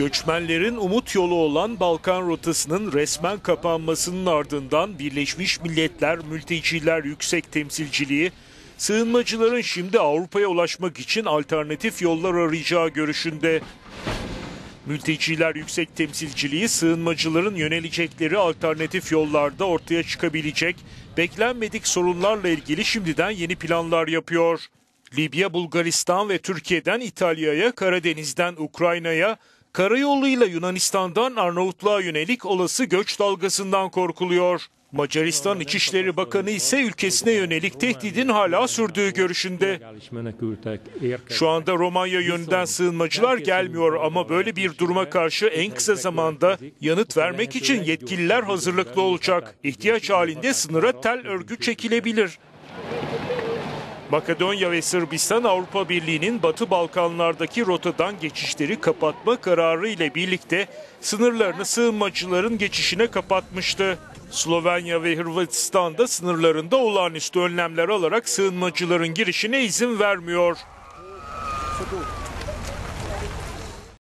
Göçmenlerin umut yolu olan Balkan rotasının resmen kapanmasının ardından Birleşmiş Milletler Mülteciler Yüksek Temsilciliği, sığınmacıların şimdi Avrupa'ya ulaşmak için alternatif yollar arayacağı görüşünde. Mülteciler Yüksek Temsilciliği, sığınmacıların yönelecekleri alternatif yollarda ortaya çıkabilecek beklenmedik sorunlarla ilgili şimdiden yeni planlar yapıyor. Libya, Bulgaristan ve Türkiye'den İtalya'ya, Karadeniz'den Ukrayna'ya, karayoluyla Yunanistan'dan Arnavutluğa yönelik olası göç dalgasından korkuluyor. Macaristan İçişleri Bakanı ise ülkesine yönelik tehdidin hala sürdüğü görüşünde. Şu anda Romanya yönünden sığınmacılar gelmiyor ama böyle bir duruma karşı en kısa zamanda yanıt vermek için yetkililer hazırlıklı olacak. İhtiyaç halinde sınıra tel örgü çekilebilir. Makedonya ve Sırbistan, Avrupa Birliği'nin Batı Balkanlardaki rotadan geçişleri kapatma kararı ile birlikte sınırlarını sığınmacıların geçişine kapatmıştı. Slovenya ve Hırvatistan da sınırlarında olağanüstü önlemler alarak sığınmacıların girişine izin vermiyor.